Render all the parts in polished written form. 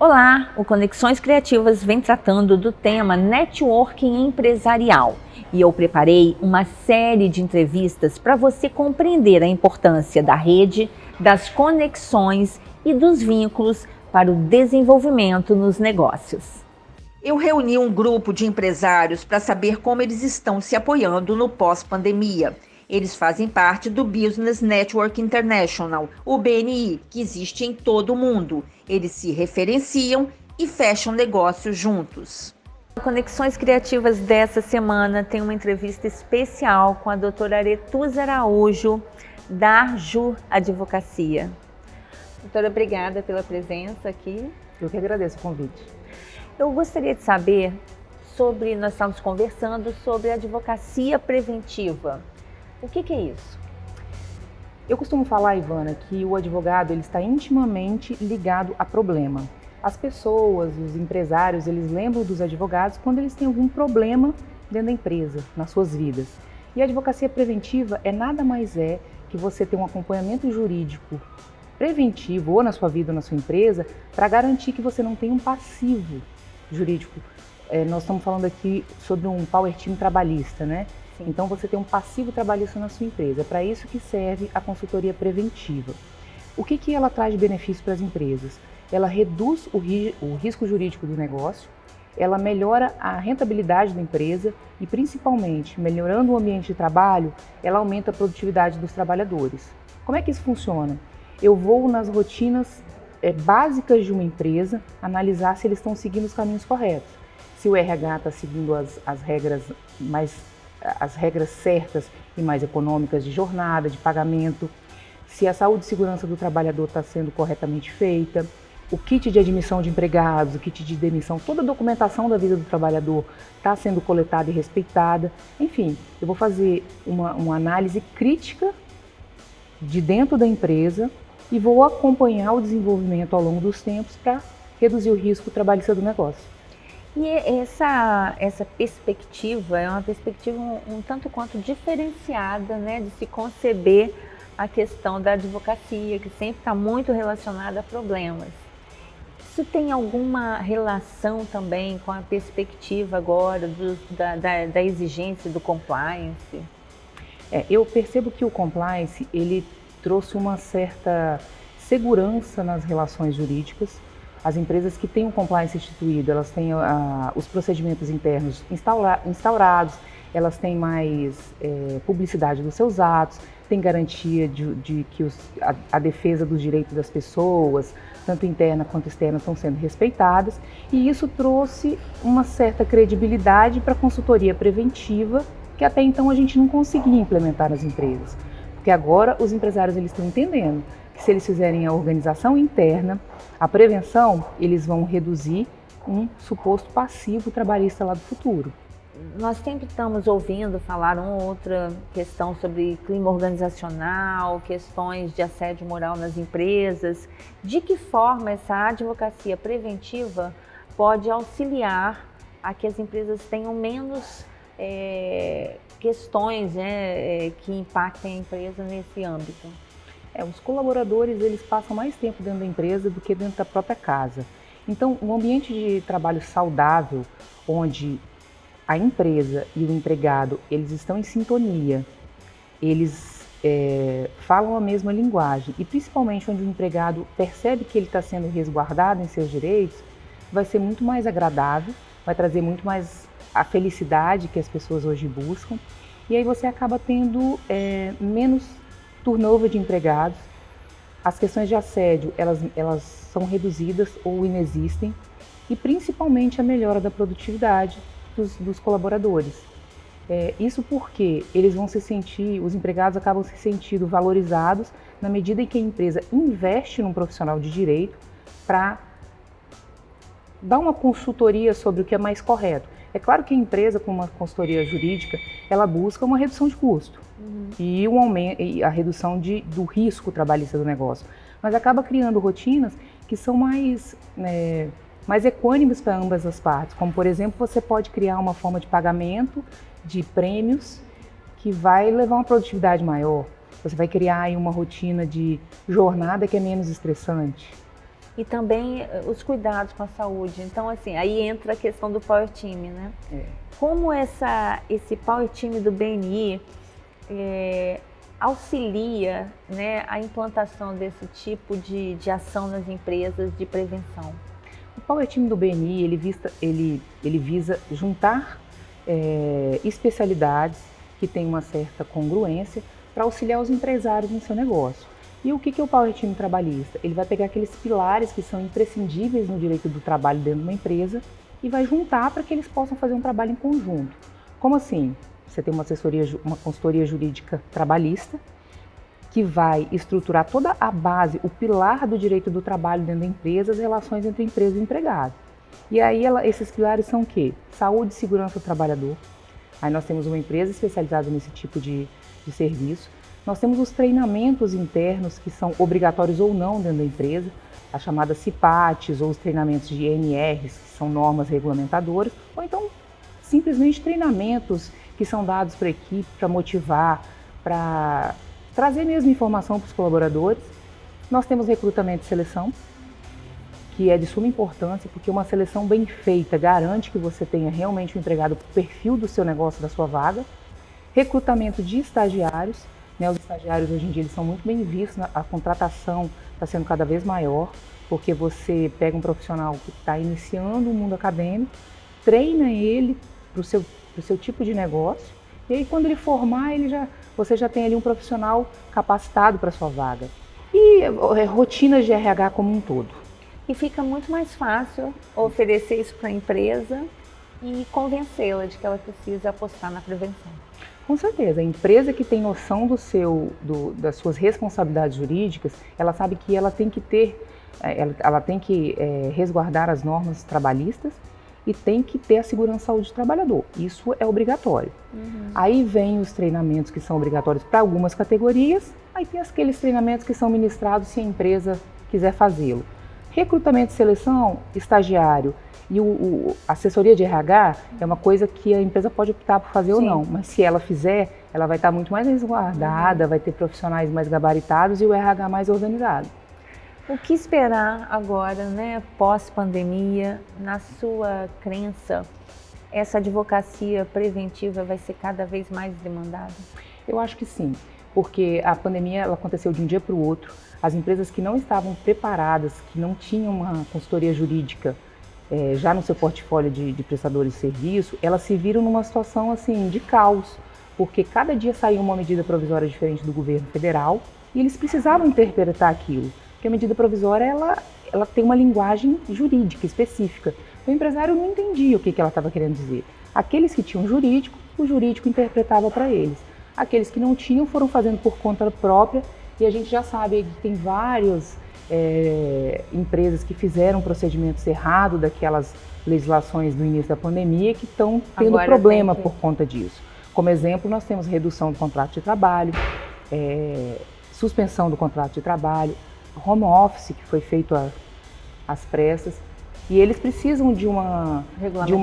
Olá, o Conexões Criativas vem tratando do tema networking empresarial e eu preparei uma série de entrevistas para você compreender a importância da rede, das conexões e dos vínculos para o desenvolvimento nos negócios. Eu reuni um grupo de empresários para saber como eles estão se apoiando no pós-pandemia. Eles fazem parte do Business Network International, o BNI, que existe em todo o mundo. Eles se referenciam e fecham negócios juntos. Conexões Criativas dessa semana tem uma entrevista especial com a doutora Aretuza Araújo, da Jur Advocacia. Doutora, obrigada pela presença aqui. Eu que agradeço o convite. Eu gostaria de saber sobre, nós estamos conversando sobre a advocacia preventiva. O que é isso? Eu costumo falar, Ivana, que o advogado ele está intimamente ligado a problema. As pessoas, os empresários, eles lembram dos advogados quando eles têm algum problema dentro da empresa, nas suas vidas. E a advocacia preventiva é nada mais é que você ter um acompanhamento jurídico preventivo ou na sua vida ou na sua empresa para garantir que você não tenha um passivo jurídico. Nós estamos falando aqui sobre um power team trabalhista, né? Então você tem um passivo trabalhista na sua empresa, para isso que serve a consultoria preventiva. O que que ela traz de benefício para as empresas? Ela reduz o risco jurídico do negócio, ela melhora a rentabilidade da empresa e principalmente, melhorando o ambiente de trabalho, ela aumenta a produtividade dos trabalhadores. Como é que isso funciona? Eu vou nas rotinas básicas de uma empresa, analisar se eles estão seguindo os caminhos corretos, se o RH está seguindo as regras certas e mais econômicas de jornada, de pagamento, se a saúde e segurança do trabalhador está sendo corretamente feita, o kit de admissão de empregados, o kit de demissão, toda a documentação da vida do trabalhador está sendo coletada e respeitada. Enfim, eu vou fazer uma análise crítica de dentro da empresa e vou acompanhar o desenvolvimento ao longo dos tempos para reduzir o risco trabalhista do negócio. E essa perspectiva é uma perspectiva um tanto quanto diferenciada, né, de se conceber a questão da advocacia, que sempre está muito relacionada a problemas. Isso tem alguma relação também com a perspectiva agora da exigência do compliance? Eu percebo que o compliance ele trouxe uma certa segurança nas relações jurídicas. As empresas que têm o compliance instituído, elas têm os procedimentos internos instaurados, elas têm mais publicidade dos seus atos, têm garantia de que a defesa dos direitos das pessoas, tanto interna quanto externa, estão sendo respeitadas. E isso trouxe uma certa credibilidade para a consultoria preventiva, que até então a gente não conseguia implementar nas empresas. Porque agora os empresários eles estão entendendo que se eles fizerem a organização interna, a prevenção, eles vão reduzir um suposto passivo trabalhista lá do futuro. Nós sempre estamos ouvindo falar uma outra questão sobre clima organizacional, questões de assédio moral nas empresas. De que forma essa advocacia preventiva pode auxiliar a que as empresas tenham menos questões, né, que impactem a empresa nesse âmbito? Os colaboradores eles passam mais tempo dentro da empresa do que dentro da própria casa. Então, um ambiente de trabalho saudável, onde a empresa e o empregado eles estão em sintonia, eles falam a mesma linguagem e principalmente onde o empregado percebe que ele está sendo resguardado em seus direitos, vai ser muito mais agradável, vai trazer muito mais a felicidade que as pessoas hoje buscam e aí você acaba tendo menos turnover de empregados, as questões de assédio elas são reduzidas ou inexistem e principalmente a melhora da produtividade dos colaboradores. Isso porque eles vão se sentir, os empregados acabam se sentindo valorizados na medida em que a empresa investe num profissional de direito para dar uma consultoria sobre o que é mais correto. É claro que a empresa, com uma consultoria jurídica, ela busca uma redução de custo e a redução do risco trabalhista do negócio, mas acaba criando rotinas que são mais equânimes para ambas as partes, como por exemplo, você pode criar uma forma de pagamento de prêmios que vai levar uma produtividade maior, você vai criar aí uma rotina de jornada que é menos estressante. e também os cuidados com a saúde. Então, assim, aí entra a questão do Power Team, né? É. Como esse Power Team do BNI auxilia, né, a implantação desse tipo de ação nas empresas de prevenção? O Power Team do BNI, ele visa juntar especialidades que têm uma certa congruência para auxiliar os empresários no seu negócio. E o que é o Power Team trabalhista? Ele vai pegar aqueles pilares que são imprescindíveis no direito do trabalho dentro de uma empresa e vai juntar para que eles possam fazer um trabalho em conjunto. Como assim? Você tem uma consultoria jurídica trabalhista que vai estruturar toda a base, o pilar do direito do trabalho dentro da empresa, as relações entre empresa e empregado. E aí esses pilares são o quê? Saúde e segurança do trabalhador. Aí nós temos uma empresa especializada nesse tipo de serviço. Nós temos os treinamentos internos que são obrigatórios ou não dentro da empresa, as chamadas CIPATs ou os treinamentos de NRs, que são normas regulamentadoras, ou então simplesmente treinamentos que são dados para a equipe, para motivar, para trazer mesmo informação para os colaboradores. Nós temos recrutamento e seleção, que é de suma importância, porque uma seleção bem feita garante que você tenha realmente um empregado para o perfil do seu negócio, da sua vaga. Recrutamento de estagiários. Os estagiários hoje em dia eles são muito bem vistos, a contratação está sendo cada vez maior, porque você pega um profissional que está iniciando o mundo acadêmico, treina ele para o seu tipo de negócio, e aí quando ele formar, você já tem ali um profissional capacitado para a sua vaga. E rotinas de RH como um todo. E fica muito mais fácil oferecer isso para a empresa e convencê-la de que ela precisa apostar na prevenção. Com certeza, a empresa que tem noção das suas responsabilidades jurídicas, ela sabe que ela tem que resguardar as normas trabalhistas e tem que ter a segurança e saúde do trabalhador. Isso é obrigatório. Uhum. Aí vem os treinamentos que são obrigatórios para algumas categorias, aí tem aqueles treinamentos que são ministrados se a empresa quiser fazê-lo. Recrutamento e seleção, estagiário e a assessoria de RH é uma coisa que a empresa pode optar por fazer, sim, ou não, mas se ela fizer, ela vai estar muito mais resguardada, uhum, vai ter profissionais mais gabaritados e o RH mais organizado. O que esperar agora, né, pós-pandemia? Na sua crença, essa advocacia preventiva vai ser cada vez mais demandada? Eu acho que sim, porque a pandemia ela aconteceu de um dia para o outro. As empresas que não estavam preparadas, que não tinham uma consultoria jurídica já no seu portfólio de prestadores de serviço, elas se viram numa situação assim de caos, porque cada dia saiu uma medida provisória diferente do governo federal e eles precisavam interpretar aquilo, porque a medida provisória ela tem uma linguagem jurídica específica. O empresário não entendia o que ela estava querendo dizer. Aqueles que tinham jurídico, o jurídico interpretava para eles. Aqueles que não tinham foram fazendo por conta própria, e a gente já sabe que tem vários empresas que fizeram procedimentos errados daquelas legislações do início da pandemia que estão tendo agora problema por conta disso. Como exemplo, nós temos redução do contrato de trabalho, suspensão do contrato de trabalho, home office que foi feito às pressas, e eles precisam de uma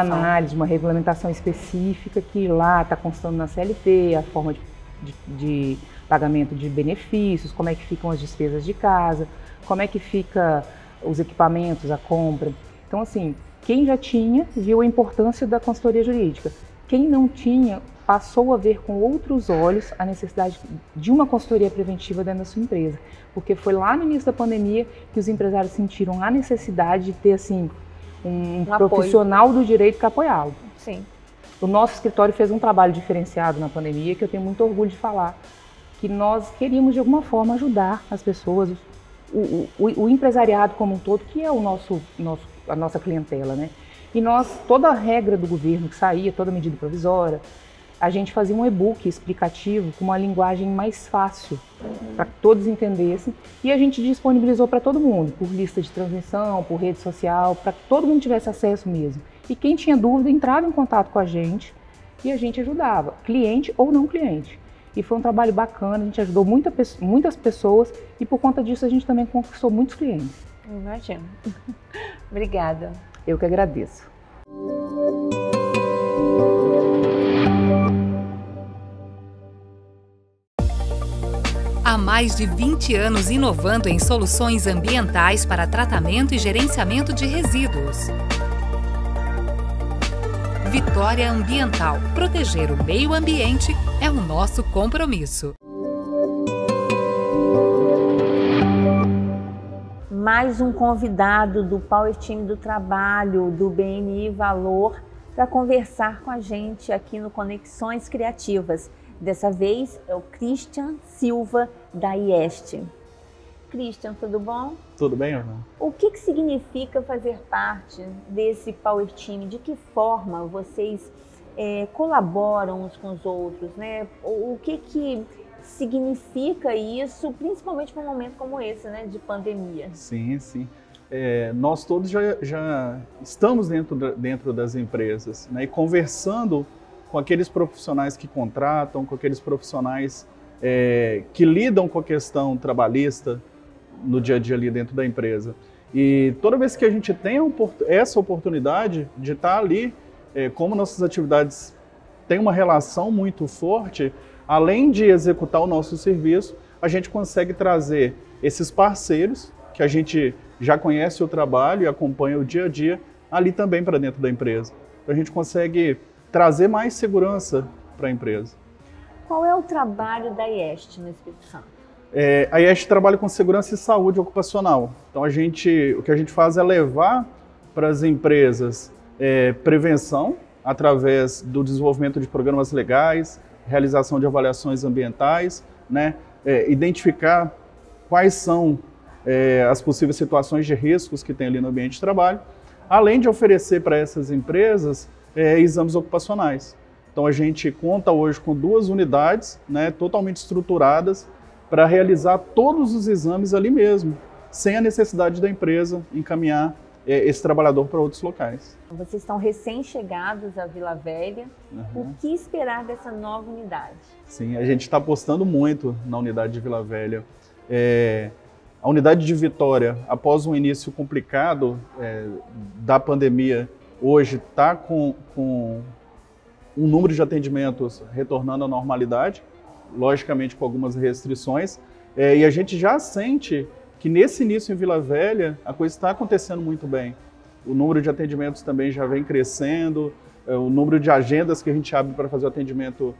análise, uma regulamentação específica que lá está constando na CLT, a forma de pagamento de benefícios, como é que ficam as despesas de casa, como é que fica os equipamentos, a compra. Então, assim, quem já tinha viu a importância da consultoria jurídica. Quem não tinha passou a ver com outros olhos a necessidade de uma consultoria preventiva dentro da sua empresa, porque foi lá no início da pandemia que os empresários sentiram a necessidade de ter assim um profissional do direito que apoiá-lo. Sim. O nosso escritório fez um trabalho diferenciado na pandemia que eu tenho muito orgulho de falar, que nós queríamos de alguma forma ajudar as pessoas, o empresariado como um todo, que é o a nossa clientela, né? E nós, toda a regra do governo que saía, toda medida provisória, a gente fazia um e-book explicativo com uma linguagem mais fácil, para que todos entendessem, e a gente disponibilizou para todo mundo, por lista de transmissão, por rede social, para que todo mundo tivesse acesso mesmo. E quem tinha dúvida entrava em contato com a gente e a gente ajudava, cliente ou não cliente. E foi um trabalho bacana, a gente ajudou muitas pessoas e por conta disso a gente também conquistou muitos clientes. Imagino. Obrigada. Eu que agradeço. A mais de 20 anos inovando em soluções ambientais para tratamento e gerenciamento de resíduos. Vitória Ambiental. Proteger o meio ambiente é o nosso compromisso. Mais um convidado do Power Team do Trabalho, do BNI Valor, para conversar com a gente aqui no Conexões Criativas. Dessa vez é o Christian Silva, da Ieste. Christian, tudo bom? Tudo bem, Ana. O que significa fazer parte desse Power Team? De que forma vocês colaboram uns com os outros, né? O que significa isso, principalmente para um momento como esse, né, de pandemia? Sim, sim. Nós todos já estamos dentro das empresas, né, e conversando com aqueles profissionais que contratam, com aqueles profissionais que lidam com a questão trabalhista no dia a dia ali dentro da empresa. E toda vez que a gente tem essa oportunidade de estar ali, como nossas atividades têm uma relação muito forte, além de executar o nosso serviço, a gente consegue trazer esses parceiros que a gente já conhece o trabalho e acompanha o dia a dia ali também para dentro da empresa. Então a gente consegue trazer mais segurança para a empresa. Qual é o trabalho da Ieste no Espírito Santo? A Ieste trabalha com segurança e saúde ocupacional. Então o que a gente faz é levar para as empresas prevenção através do desenvolvimento de programas legais, realização de avaliações ambientais, né? Identificar quais são as possíveis situações de riscos que tem ali no ambiente de trabalho, além de oferecer para essas empresas exames ocupacionais. Então a gente conta hoje com 2 unidades, né, totalmente estruturadas para realizar todos os exames ali mesmo, sem a necessidade da empresa encaminhar esse trabalhador para outros locais. Vocês estão recém-chegados à Vila Velha. Uhum. O que esperar dessa nova unidade? Sim, a gente está apostando muito na unidade de Vila Velha. A unidade de Vitória, após um início complicado da pandemia, hoje está com um número de atendimentos retornando à normalidade, logicamente com algumas restrições, e a gente já sente que nesse início em Vila Velha a coisa está acontecendo muito bem. O número de atendimentos também já vem crescendo, o número de agendas que a gente abre para fazer o atendimento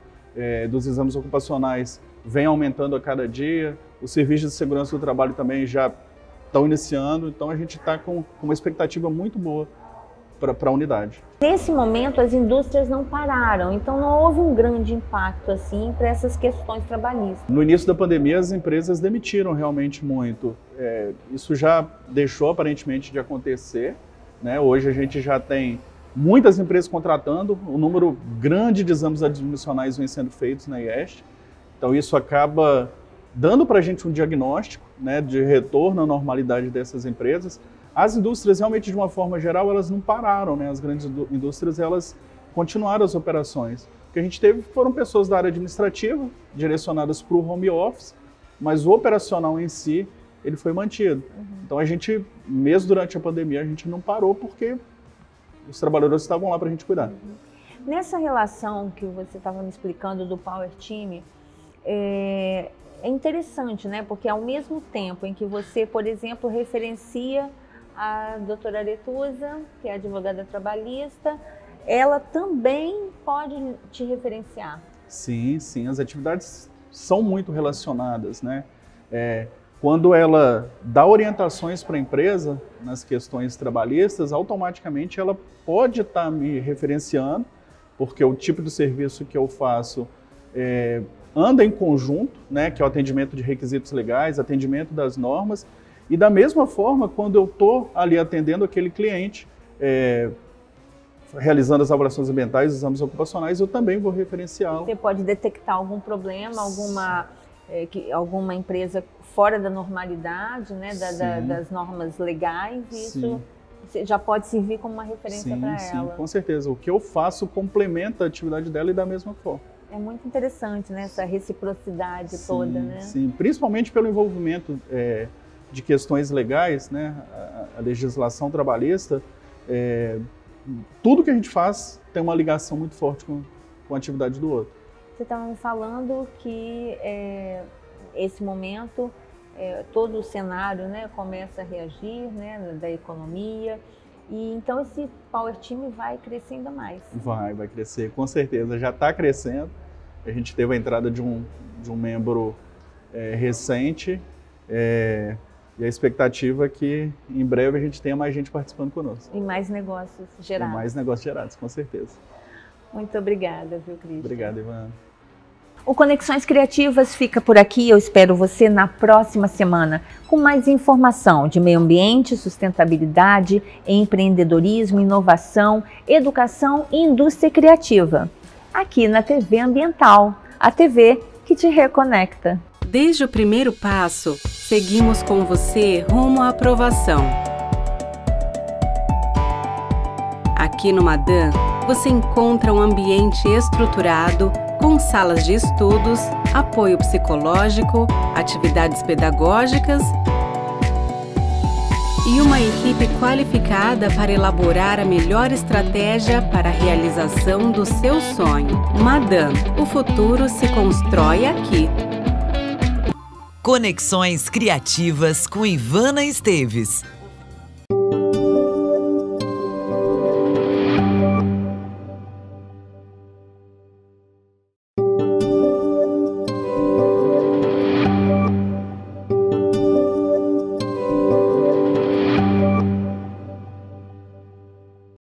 dos exames ocupacionais vem aumentando a cada dia, os serviços de segurança do trabalho também já estão iniciando, então a gente está com uma expectativa muito boa para a unidade. Nesse momento as indústrias não pararam, então não houve um grande impacto assim para essas questões trabalhistas. No início da pandemia as empresas demitiram realmente muito, isso já deixou aparentemente de acontecer, né? Hoje a gente já tem muitas empresas contratando, um número grande de exames admissionais vem sendo feitos na IESH, então isso acaba dando para a gente um diagnóstico, né, de retorno à normalidade dessas empresas. As indústrias, realmente, de uma forma geral, elas não pararam, né? As grandes indústrias, elas continuaram as operações. O que a gente teve foram pessoas da área administrativa, direcionadas para o home office, mas o operacional em si, ele foi mantido. Uhum. Então, a gente, mesmo durante a pandemia, a gente não parou porque os trabalhadores estavam lá para a gente cuidar. Uhum. Nessa relação que você estava me explicando do Power Team, é interessante, né? Porque ao mesmo tempo em que você, por exemplo, referencia a doutora Aretuza, que é advogada trabalhista, ela também pode te referenciar. Sim, sim. As atividades são muito relacionadas, né? Quando ela dá orientações para a empresa nas questões trabalhistas, automaticamente ela pode estar me referenciando, porque o tipo de serviço que eu faço anda em conjunto, né? Que é o atendimento de requisitos legais, atendimento das normas. E da mesma forma, quando eu estou ali atendendo aquele cliente, realizando as avaliações ambientais, os exames ocupacionais, eu também vou referenciá-lo. Você pode detectar algum problema, alguma empresa fora da normalidade, né, das normas legais, e isso já pode servir como uma referência para ela. Sim, com certeza. O que eu faço complementa a atividade dela e da mesma forma. É muito interessante, né, essa reciprocidade toda, né? Sim, principalmente pelo envolvimento de questões legais, né? A legislação trabalhista, tudo que a gente faz tem uma ligação muito forte com a atividade do outro. Você estava me falando que esse momento, todo o cenário, né, começa a reagir, né, da economia, e então esse Power Team vai crescer ainda mais. Vai crescer, com certeza, já está crescendo. A gente teve a entrada de um membro recente, e a expectativa é que em breve a gente tenha mais gente participando conosco. E mais negócios gerados. E mais negócios gerados, com certeza. Muito obrigada, viu, Christian? Obrigado, Ivana. O Conexões Criativas fica por aqui. Eu espero você na próxima semana com mais informação de meio ambiente, sustentabilidade, empreendedorismo, inovação, educação e indústria criativa. Aqui na TV Ambiental, a TV que te reconecta. Desde o primeiro passo, seguimos com você rumo à aprovação. Aqui no Madan, você encontra um ambiente estruturado com salas de estudos, apoio psicológico, atividades pedagógicas e uma equipe qualificada para elaborar a melhor estratégia para a realização do seu sonho. Madan, o futuro se constrói aqui. Conexões Criativas com Ivana Esteves.